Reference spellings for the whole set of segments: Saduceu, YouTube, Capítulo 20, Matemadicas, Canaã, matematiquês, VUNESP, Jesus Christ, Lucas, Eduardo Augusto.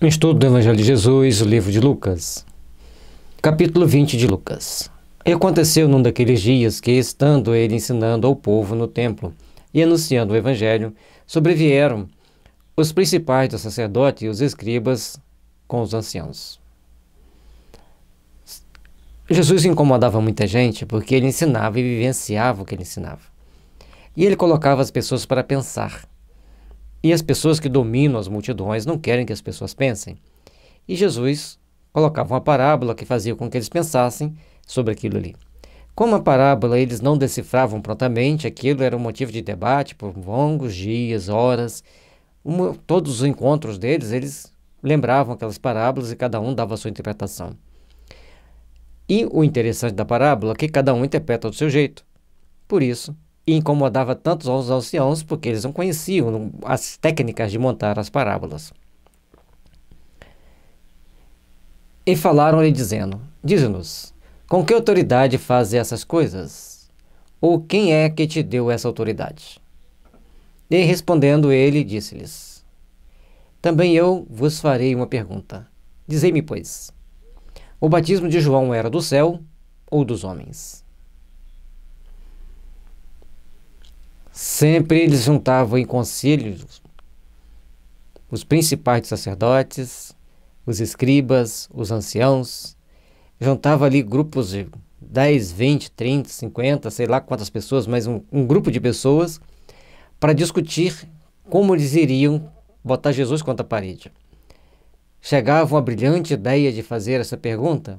O estudo do Evangelho de Jesus, o livro de Lucas, capítulo 20 de Lucas. E aconteceu num daqueles dias que, estando ele ensinando ao povo no templo e anunciando o Evangelho, sobrevieram os principais dos sacerdotes e os escribas com os anciãos. Jesus incomodava muita gente porque ele ensinava e vivenciava o que ele ensinava. E ele colocava as pessoas para pensar. E as pessoas que dominam as multidões não querem que as pessoas pensem. E Jesus colocava uma parábola que fazia com que eles pensassem sobre aquilo ali. Como a parábola eles não decifravam prontamente, aquilo era um motivo de debate por longos dias, horas. Todos os encontros deles, eles lembravam aquelas parábolas e cada um dava a sua interpretação. E o interessante da parábola é que cada um interpreta do seu jeito. Por isso, e incomodava tanto os anciãos, porque eles não conheciam as técnicas de montar as parábolas. E falaram-lhe dizendo: dize-nos, com que autoridade fazes essas coisas? Ou quem é que te deu essa autoridade? E respondendo ele, disse-lhes: também eu vos farei uma pergunta. Dizei-me, pois, o batismo de João era do céu ou dos homens? Sempre eles juntavam em conselhos os principais dos sacerdotes, os escribas, os anciãos. Juntava ali grupos de 10, 20, 30, 50, sei lá quantas pessoas, mas um grupo de pessoas para discutir como eles iriam botar Jesus contra a parede. Chegavam à brilhante ideia de fazer essa pergunta,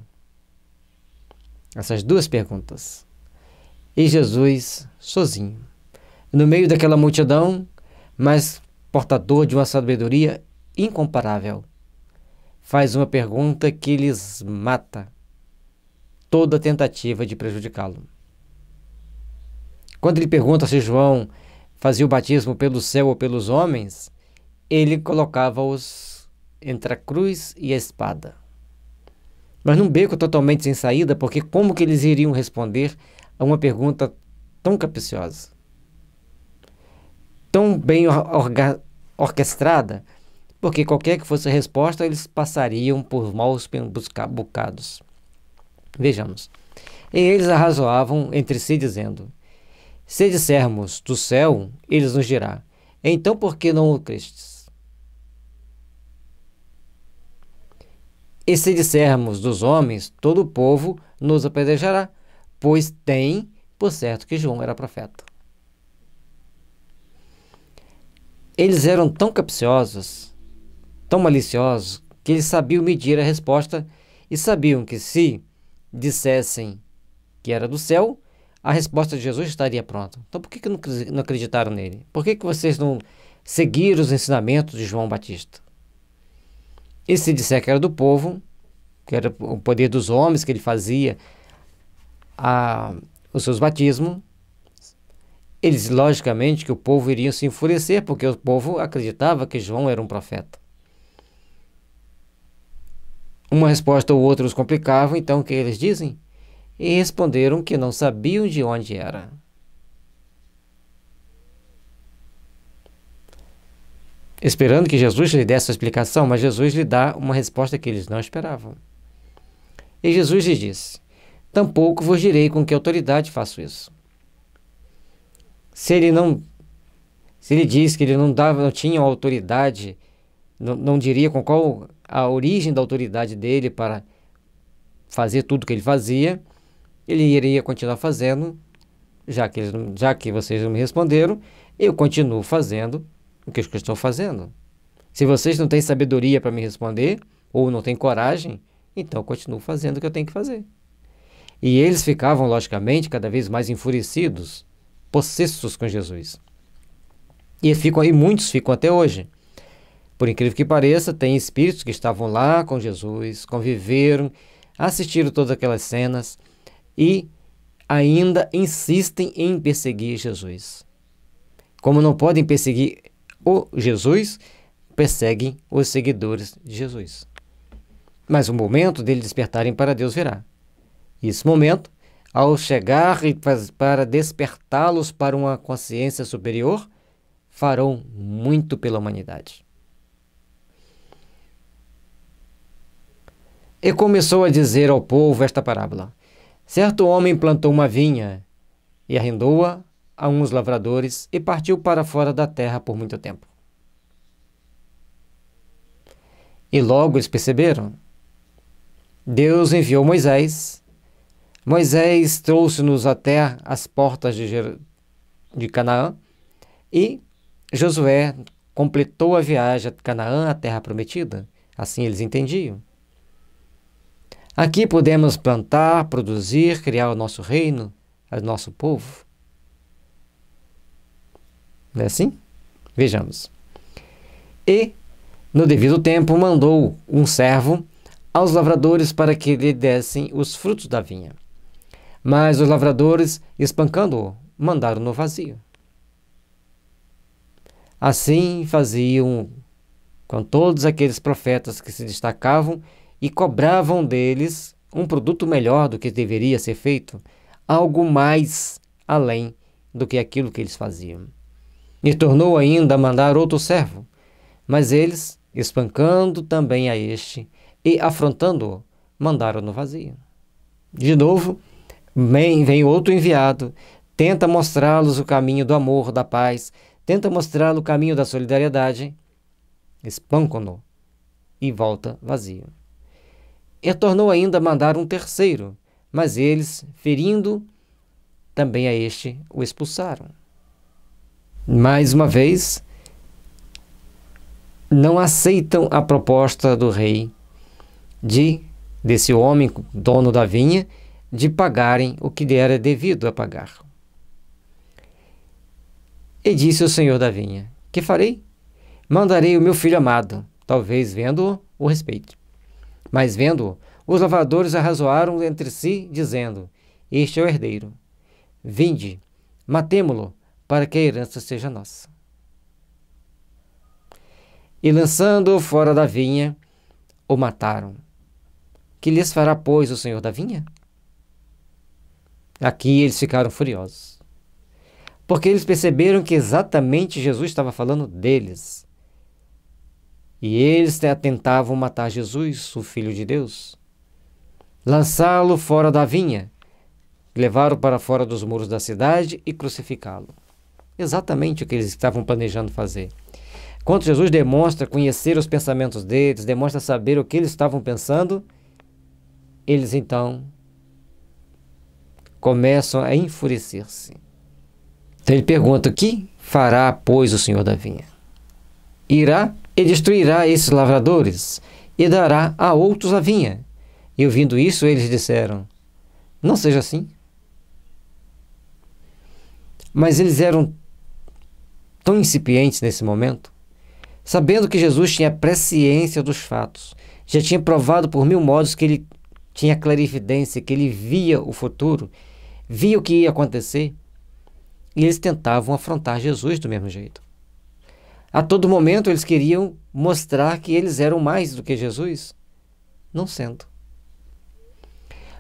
essas duas perguntas, e Jesus sozinho, no meio daquela multidão, mas portador de uma sabedoria incomparável, faz uma pergunta que lhes mata toda tentativa de prejudicá-lo. Quando ele pergunta se João fazia o batismo pelo céu ou pelos homens, ele colocava-os entre a cruz e a espada. Mas num beco totalmente sem saída, porque como que eles iriam responder a uma pergunta tão capciosa? Tão bem orquestrada, porque qualquer que fosse a resposta, eles passariam por maus bocados. Vejamos. E eles arrazoavam entre si, dizendo: se dissermos do céu, eles nos dirá: então por que não o crestes? E se dissermos dos homens, todo o povo nos apedrejará, pois tem por certo que João era profeta. Eles eram tão capciosos, tão maliciosos, que eles sabiam medir a resposta e sabiam que se dissessem que era do céu, a resposta de Jesus estaria pronta. Então por que não acreditaram nele? Por que vocês não seguiram os ensinamentos de João Batista? E se disser que era do povo, que era o poder dos homens, que ele fazia os seus batismos, eles, logicamente, que o povo iria se enfurecer, porque o povo acreditava que João era um profeta. Uma resposta ou outra os complicava, então o que eles dizem? E responderam que não sabiam de onde era. Esperando que Jesus lhe desse a explicação, mas Jesus lhe dá uma resposta que eles não esperavam. E Jesus lhe disse: tampouco vos direi com que autoridade faço isso. Se ele diz que ele não tinha autoridade, não diria com qual a origem da autoridade dele para fazer tudo o que ele fazia, ele iria continuar fazendo, já que vocês não me responderam, eu continuo fazendo o que eu estou fazendo. Se vocês não têm sabedoria para me responder, ou não têm coragem, então eu continuo fazendo o que eu tenho que fazer. E eles ficavam, logicamente, cada vez mais enfurecidos, possessos com Jesus. E muitos ficam até hoje. Por incrível que pareça, tem espíritos que estavam lá com Jesus, conviveram, assistiram todas aquelas cenas e ainda insistem em perseguir Jesus. Como não podem perseguir o Jesus, perseguem os seguidores de Jesus. Mas o momento deles despertarem para Deus virá. E esse momento, ao chegar e para despertá-los para uma consciência superior, farão muito pela humanidade. E começou a dizer ao povo esta parábola. Certo homem plantou uma vinha e arrendou-a a uns lavradores e partiu para fora da terra por muito tempo. E logo eles perceberam. Deus enviou Moisés. Moisés trouxe-nos até as portas de Canaã e Josué completou a viagem a Canaã, a terra prometida. Assim eles entendiam. Aqui podemos plantar, produzir, criar o nosso reino, o nosso povo. Não é assim? Vejamos. E, no devido tempo, mandou um servo aos lavradores para que lhe dessem os frutos da vinha. Mas os lavradores, espancando-o, mandaram no vazio. Assim faziam com todos aqueles profetas que se destacavam e cobravam deles um produto melhor do que deveria ser feito, algo mais além do que aquilo que eles faziam. E tornou ainda a mandar outro servo, mas eles, espancando também a este e afrontando-o, mandaram no vazio. De novo, vem outro enviado, tenta mostrá-los o caminho do amor, da paz, tenta mostrá-los o caminho da solidariedade, espancam-no e volta vazio. E tornou ainda a mandar um terceiro, mas eles, ferindo também a este, o expulsaram. Mais uma vez, não aceitam a proposta do rei, desse homem, dono da vinha, de pagarem o que lhe era devido a pagar. E disse o senhor da vinha, que farei? Mandarei o meu filho amado, talvez vendo-o, o respeite. Mas vendo-o, os lavradores arrazoaram entre si, dizendo, este é o herdeiro, vinde, matemo-lo, para que a herança seja nossa. E lançando-o fora da vinha, o mataram. Que lhes fará, pois, o senhor da vinha? Aqui eles ficaram furiosos, porque eles perceberam que exatamente Jesus estava falando deles. E eles tentavam matar Jesus, o Filho de Deus, lançá-lo fora da vinha, levaram para fora dos muros da cidade e crucificá-lo. Exatamente o que eles estavam planejando fazer. Quando Jesus demonstra conhecer os pensamentos deles, demonstra saber o que eles estavam pensando, eles então começam a enfurecer-se. Então ele pergunta, o que fará, pois, o senhor da vinha? Irá e destruirá esses lavradores e dará a outros a vinha. E ouvindo isso, eles disseram, não seja assim. Mas eles eram tão incipientes nesse momento, sabendo que Jesus tinha presciência dos fatos, já tinha provado por mil modos que ele tinha clarividência, que ele via o futuro, via o que ia acontecer, e eles tentavam afrontar Jesus do mesmo jeito. A todo momento eles queriam mostrar que eles eram mais do que Jesus, não sendo.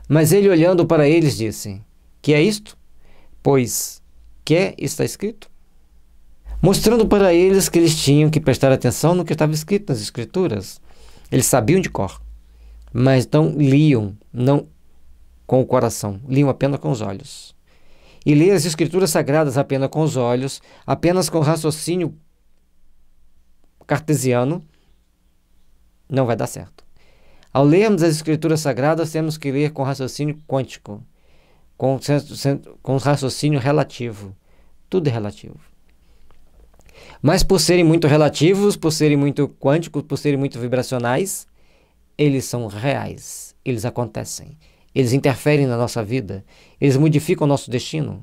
Mas ele, olhando para eles, disse, que é isto? Pois que é, está escrito? Mostrando para eles que eles tinham que prestar atenção no que estava escrito nas Escrituras. Eles sabiam de cor, mas não liam, não com o coração, liam apenas com os olhos. E ler as Escrituras Sagradas apenas com os olhos, apenas com o raciocínio cartesiano, não vai dar certo. Ao lermos as Escrituras Sagradas, temos que ler com raciocínio quântico, com raciocínio relativo. Tudo é relativo. Mas por serem muito relativos, por serem muito quânticos, por serem muito vibracionais, eles são reais, eles acontecem, eles interferem na nossa vida, eles modificam o nosso destino.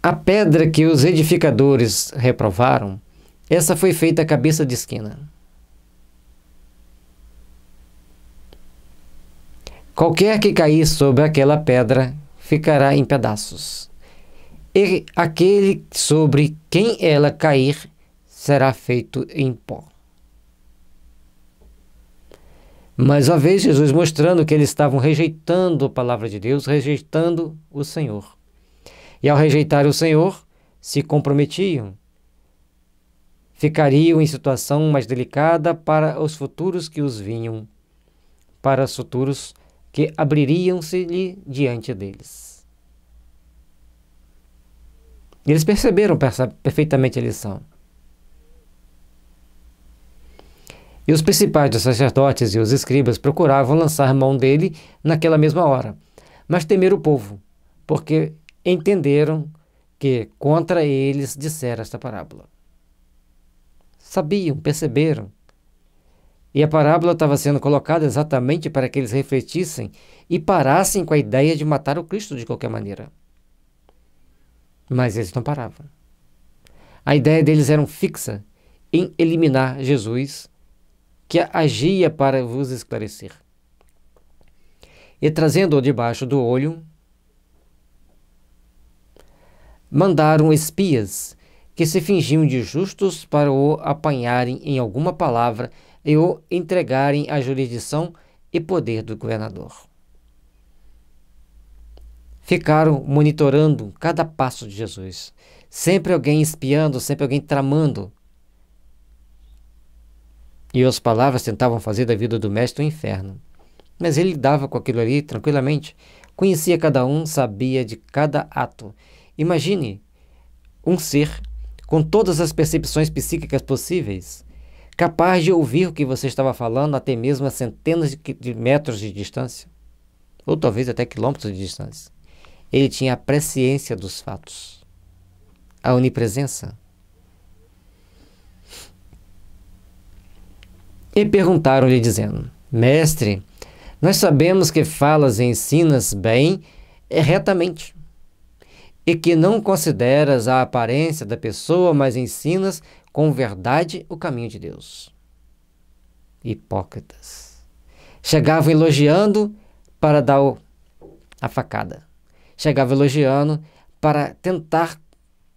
A pedra que os edificadores reprovaram, essa foi feita a cabeça de esquina. Qualquer que cair sobre aquela pedra ficará em pedaços. E aquele sobre quem ela cair será feito em pó. Mais uma vez, Jesus mostrando que eles estavam rejeitando a palavra de Deus, rejeitando o Senhor. E ao rejeitar o Senhor, se comprometiam, ficariam em situação mais delicada para os futuros que os vinham, para os futuros que abririam-se-lhe diante deles. Eles perceberam perfeitamente a lição. E os principais dos sacerdotes e os escribas procuravam lançar mão dele naquela mesma hora, mas temeram o povo, porque entenderam que contra eles dissera esta parábola. Sabiam, perceberam. E a parábola estava sendo colocada exatamente para que eles refletissem e parassem com a ideia de matar o Cristo de qualquer maneira. Mas eles não paravam. A ideia deles era fixa em eliminar Jesus, que agia para vos esclarecer. E trazendo-o debaixo do olho, mandaram espias que se fingiam de justos para o apanharem em alguma palavra e o entregarem à jurisdição e poder do governador. Ficaram monitorando cada passo de Jesus, sempre alguém espiando, sempre alguém tramando. E as palavras tentavam fazer da vida do mestre um inferno, mas ele lidava com aquilo ali tranquilamente, conhecia cada um, sabia de cada ato. Imagine um ser com todas as percepções psíquicas possíveis, capaz de ouvir o que você estava falando até mesmo a centenas de metros de distância, ou talvez até quilômetros de distância. Ele tinha a presciência dos fatos, a onipresença. E perguntaram-lhe dizendo: Mestre, nós sabemos que falas e ensinas bem e retamente, e que não consideras a aparência da pessoa, mas ensinas com verdade o caminho de Deus. Hipócritas. Chegavam elogiando para dar a facada. Chegavam elogiando para tentar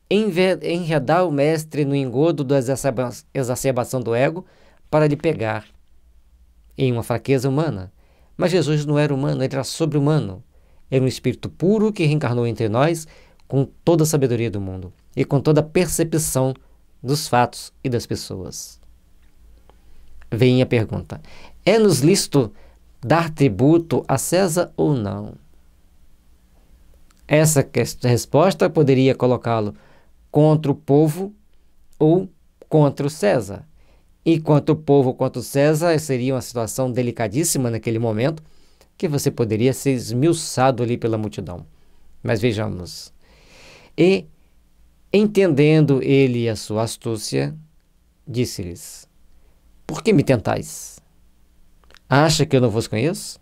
enredar o mestre no engodo da exacerbação do ego, para lhe pegar em uma fraqueza humana. Mas Jesus não era humano, ele era sobre-humano. Era um espírito puro que reencarnou entre nós, com toda a sabedoria do mundo e com toda a percepção dos fatos e das pessoas. Vem a pergunta: é-nos lícito dar tributo a César ou não? Essa resposta poderia colocá-lo contra o povo ou contra o César. E quanto o povo, quanto o César, seria uma situação delicadíssima naquele momento, que você poderia ser esmiuçado ali pela multidão. Mas vejamos. E, entendendo ele a sua astúcia, disse-lhes: Por que me tentais? Acha que eu não vos conheço?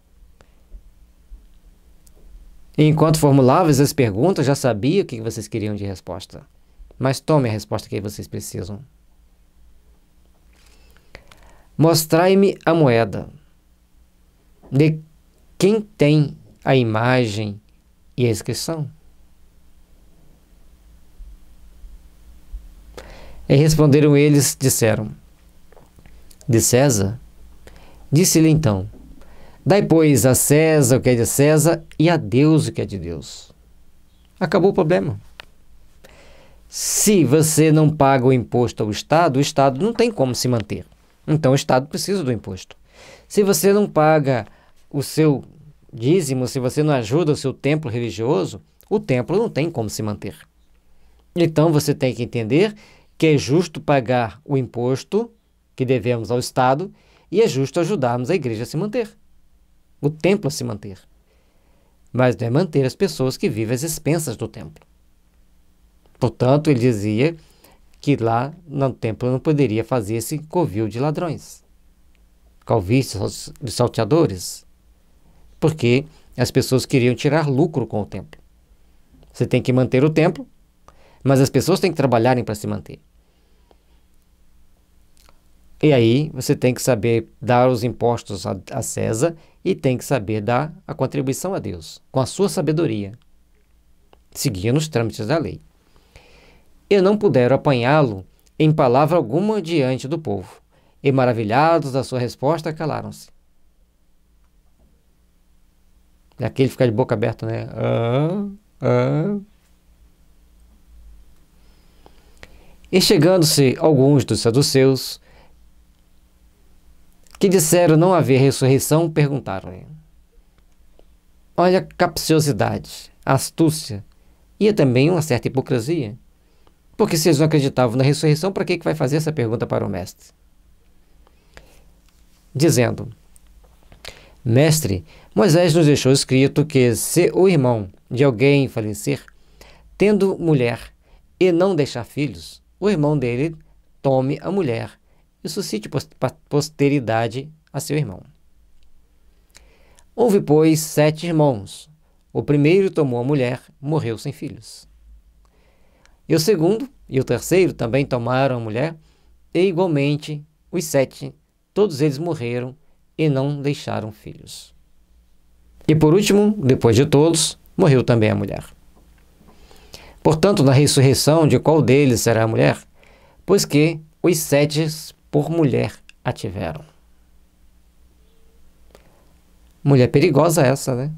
E enquanto formulavas as perguntas, já sabia o que vocês queriam de resposta. Mas tome a resposta que vocês precisam. Mostrai-me a moeda de quem tem a imagem e a inscrição. E responderam eles, disseram: De César. Disse-lhe então: Dai, pois, a César o que é de César e a Deus o que é de Deus. Acabou o problema. Se você não paga o imposto ao Estado, o Estado não tem como se manter. Então o Estado precisa do imposto. Se você não paga o seu dízimo, se você não ajuda o seu templo religioso, o templo não tem como se manter. Então você tem que entender que é justo pagar o imposto que devemos ao Estado e é justo ajudarmos a igreja a se manter, o templo a se manter. Mas não é manter as pessoas que vivem às expensas do templo. Portanto, ele dizia que lá no templo não poderia fazer esse covil de ladrões, calvícies de salteadores, porque as pessoas queriam tirar lucro com o templo. Você tem que manter o templo, mas as pessoas têm que trabalharem para se manter. E aí você tem que saber dar os impostos a César e tem que saber dar a contribuição a Deus, com a sua sabedoria, seguindo os trâmites da lei. E não puderam apanhá-lo em palavra alguma diante do povo, e maravilhados da sua resposta, calaram-se. Aquele ficar de boca aberta, né? E chegando-se alguns dos saduceus, que disseram não haver ressurreição, perguntaram-lhe: olha a capciosidade, a astúcia e também uma certa hipocrisia. Porque se eles não acreditavam na ressurreição, para que vai fazer essa pergunta para o mestre? Dizendo: mestre, Moisés nos deixou escrito que se o irmão de alguém falecer, tendo mulher e não deixar filhos, o irmão dele tome a mulher e suscite posteridade a seu irmão. Houve, pois, 7 irmãos. O primeiro tomou a mulher, morreu sem filhos. E o segundo e o terceiro também tomaram a mulher, e igualmente os 7, todos eles morreram e não deixaram filhos. E por último, depois de todos, morreu também a mulher. Portanto, na ressurreição, de qual deles será a mulher? Pois que os 7 por mulher a tiveram. Mulher perigosa essa, né?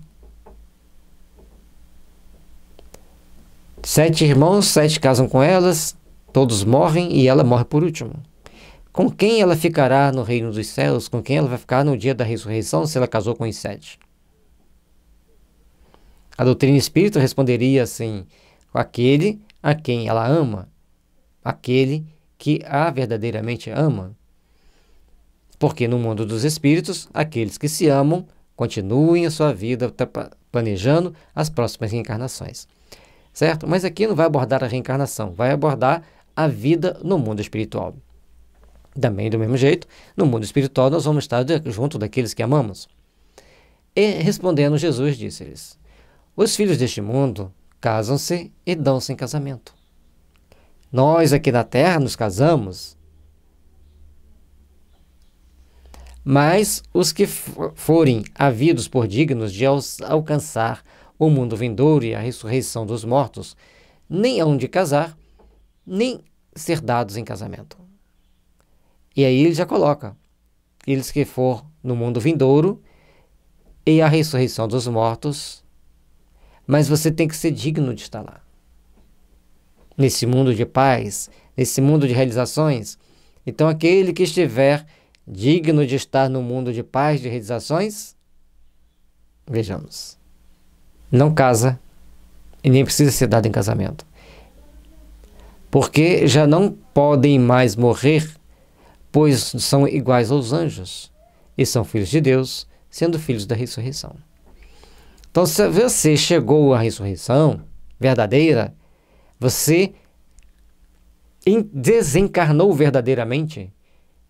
7 irmãos, 7 casam com elas, todos morrem e ela morre por último. Com quem ela ficará no reino dos céus? Com quem ela vai ficar no dia da ressurreição se ela casou com os 7? A doutrina espírita responderia assim: com aquele a quem ela ama, aquele que a verdadeiramente ama. Porque no mundo dos espíritos, aqueles que se amam continuem a sua vida planejando as próximas reencarnações. Certo? Mas aqui não vai abordar a reencarnação, vai abordar a vida no mundo espiritual. Também do mesmo jeito, no mundo espiritual nós vamos estar junto daqueles que amamos. E respondendo, Jesus disse-lhes: os filhos deste mundo casam-se e dão-se em casamento. Nós aqui na terra nos casamos, mas os que forem havidos por dignos de alcançar o mundo vindouro e a ressurreição dos mortos, nem hão de casar, nem ser dados em casamento. E aí ele já coloca: eles que for no mundo vindouro e a ressurreição dos mortos, mas você tem que ser digno de estar lá. Nesse mundo de paz, nesse mundo de realizações. Então aquele que estiver digno de estar no mundo de paz, de realizações, vejamos, não casa e nem precisa ser dado em casamento, porque já não podem mais morrer, pois são iguais aos anjos e são filhos de Deus, sendo filhos da ressurreição. Então, se você chegou à ressurreição verdadeira, você desencarnou verdadeiramente,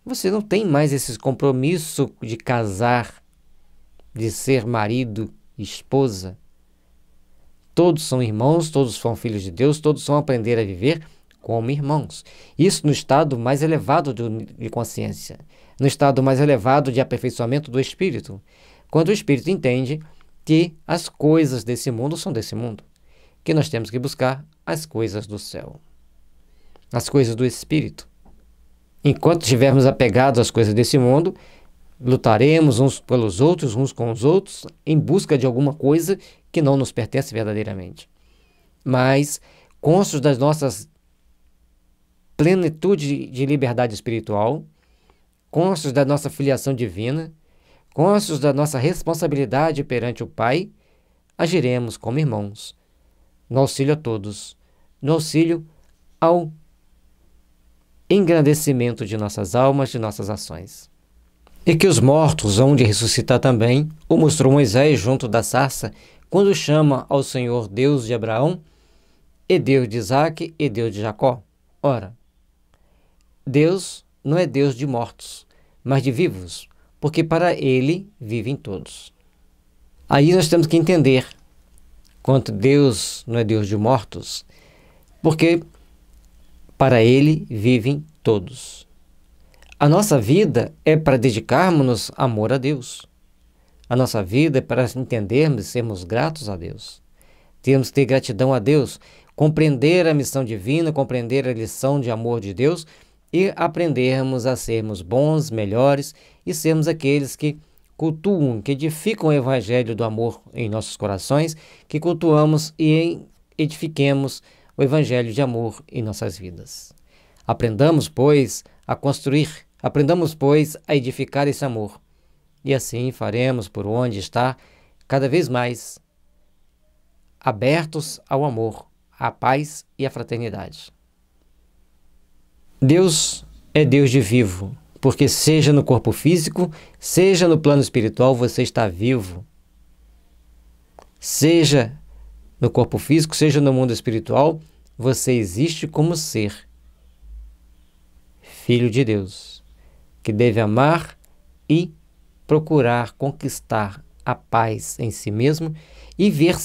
você não tem mais esse compromisso de casar, de ser marido e esposa. Todos são irmãos, todos são filhos de Deus, todos são aprender a viver como irmãos. Isso no estado mais elevado de consciência, no estado mais elevado de aperfeiçoamento do espírito, quando o espírito entende que as coisas desse mundo são desse mundo, que nós temos que buscar as coisas do céu, as coisas do espírito. Enquanto estivermos apegados às coisas desse mundo, lutaremos uns pelos outros, uns com os outros, em busca de alguma coisa que não nos pertence verdadeiramente. Mas, cônscios das nossas plenitude de liberdade espiritual, cônscios da nossa filiação divina, cônscios da nossa responsabilidade perante o Pai, agiremos como irmãos, no auxílio a todos, no auxílio ao engrandecimento de nossas almas, de nossas ações. E que os mortos hão de ressuscitar também, o mostrou Moisés junto da sarça, quando chama ao Senhor Deus de Abraão, e Deus de Isaac, e Deus de Jacó. Ora, Deus não é Deus de mortos, mas de vivos, porque para Ele vivem todos. Aí nós temos que entender quanto Deus não é Deus de mortos, porque para Ele vivem todos. A nossa vida é para dedicarmos-nos amor a Deus. A nossa vida é para entendermos e sermos gratos a Deus. Temos que ter gratidão a Deus, compreender a missão divina, compreender a lição de amor de Deus e aprendermos a sermos bons, melhores e sermos aqueles que cultuam, que edificam o evangelho do amor em nossos corações, que cultuamos e edifiquemos o evangelho de amor em nossas vidas. Aprendamos, pois, a construir Aprendamos, pois, a edificar esse amor, e assim faremos por onde estar cada vez mais abertos ao amor, à paz e à fraternidade. Deus é Deus de vivo, porque seja no corpo físico, seja no plano espiritual, você está vivo. Seja no corpo físico, seja no mundo espiritual, você existe como ser filho de Deus, que deve amar e procurar conquistar a paz em si mesmo e ver-se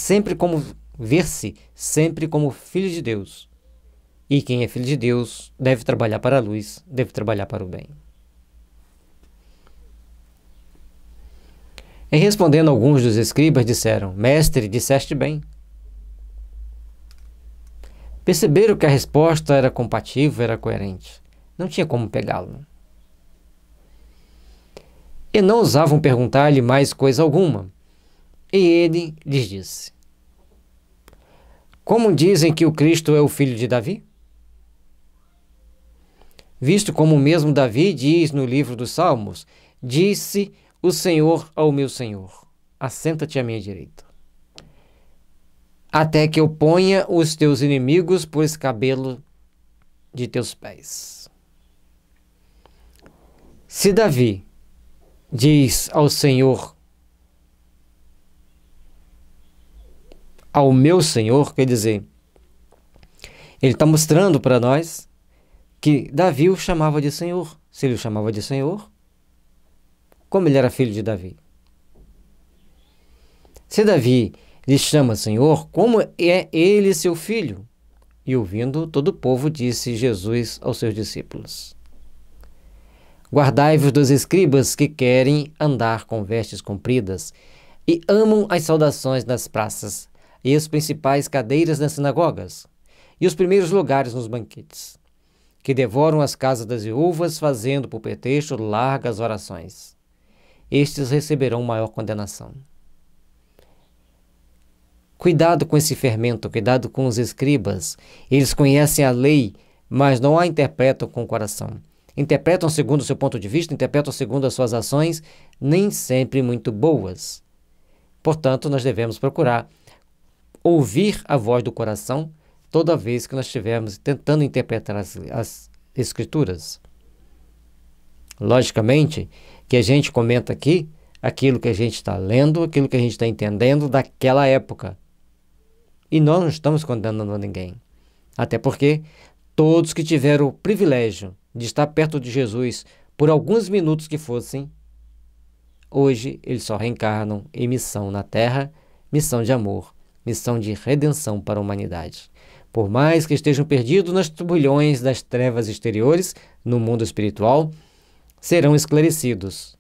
sempre como filho de Deus. E quem é filho de Deus deve trabalhar para a luz, deve trabalhar para o bem. E respondendo, alguns dos escribas disseram: Mestre, disseste bem. Perceberam que a resposta era compatível, era coerente. Não tinha como pegá-lo. E não ousavam perguntar-lhe mais coisa alguma. E ele lhes disse: Como dizem que o Cristo é o filho de Davi? Visto como mesmo Davi diz no livro dos Salmos: Disse o Senhor ao meu Senhor, assenta-te à minha direita, até que eu ponha os teus inimigos por escabelo de teus pés. Se Davi diz ao Senhor, ao meu Senhor, quer dizer, ele está mostrando para nós que Davi o chamava de Senhor. Se ele o chamava de Senhor, como ele era filho de Davi? Se Davi lhe chama Senhor, como é ele seu filho? E ouvindo, todo o povo disse Jesus aos seus discípulos: Guardai-vos dos escribas que querem andar com vestes compridas e amam as saudações nas praças e as principais cadeiras nas sinagogas e os primeiros lugares nos banquetes, que devoram as casas das viúvas, fazendo por pretexto largas orações. Estes receberão maior condenação. Cuidado com esse fermento, cuidado com os escribas. Eles conhecem a lei, mas não a interpretam com o coração. Interpretam segundo o seu ponto de vista, interpretam segundo as suas ações, nem sempre muito boas. Portanto, nós devemos procurar ouvir a voz do coração toda vez que nós estivermos tentando interpretar as Escrituras. Logicamente que a gente comenta aqui aquilo que a gente está lendo, aquilo que a gente está entendendo daquela época. E nós não estamos condenando ninguém. Até porque todos que tiveram o privilégio de estar perto de Jesus por alguns minutos que fossem, hoje eles só reencarnam em missão na Terra, missão de amor, missão de redenção para a humanidade. Por mais que estejam perdidos nos turbilhões das trevas exteriores, no mundo espiritual, serão esclarecidos.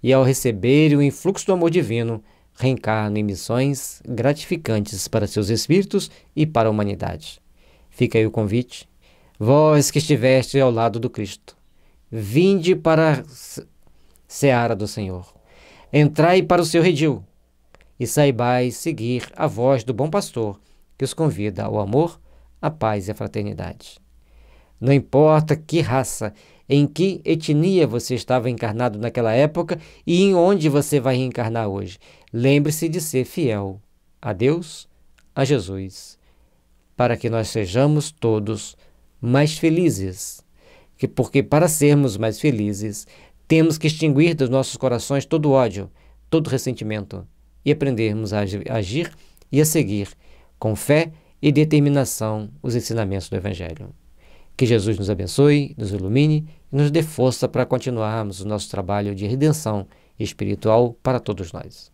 E ao receberem o influxo do amor divino, reencarnam em missões gratificantes para seus espíritos e para a humanidade. Fica aí o convite. Vós que estiveste ao lado do Cristo, vinde para a seara do Senhor. Entrai para o seu redil e saibais seguir a voz do bom pastor, que os convida ao amor, à paz e à fraternidade. Não importa que raça, em que etnia você estava encarnado naquela época e em onde você vai reencarnar hoje. Lembre-se de ser fiel a Deus, a Jesus, para que nós sejamos todos mais felizes. Porque para sermos mais felizes, temos que extinguir dos nossos corações todo ódio, todo ressentimento e aprendermos a agir e a seguir com fé e determinação os ensinamentos do Evangelho. Que Jesus nos abençoe, nos ilumine e nos dê força para continuarmos o nosso trabalho de redenção espiritual para todos nós.